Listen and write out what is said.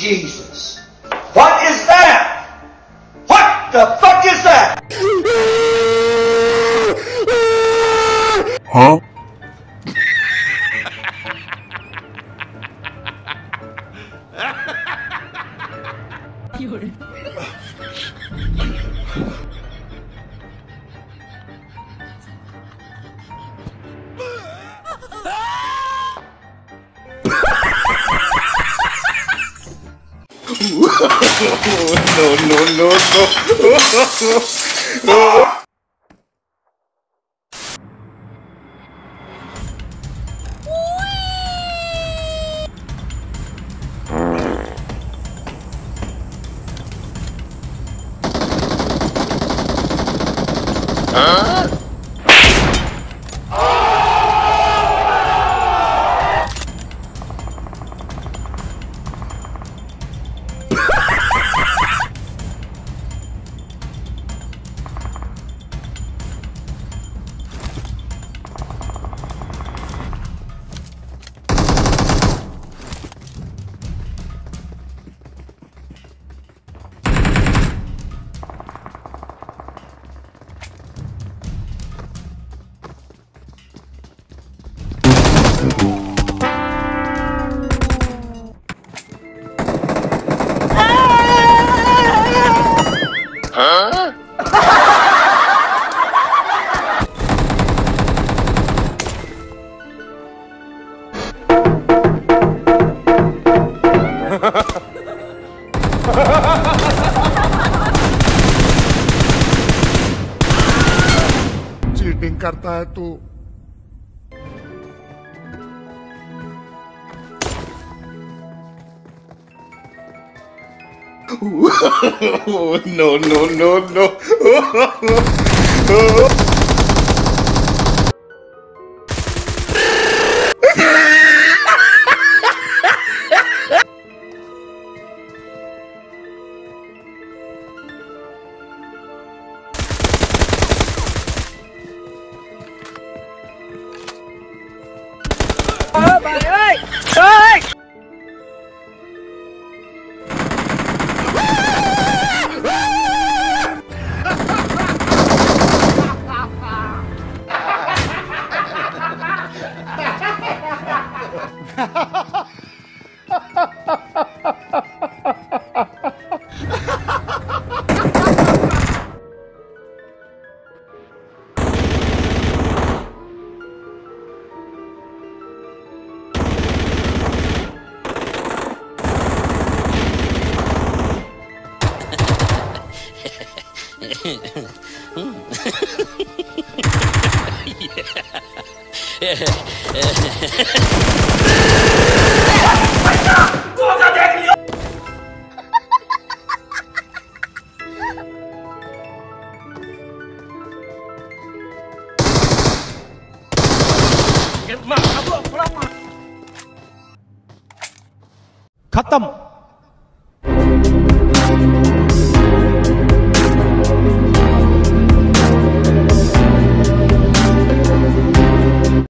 Jesus. What is that? What the fuck is that? Huh? No. Cheating करता है तू। No. खत्म।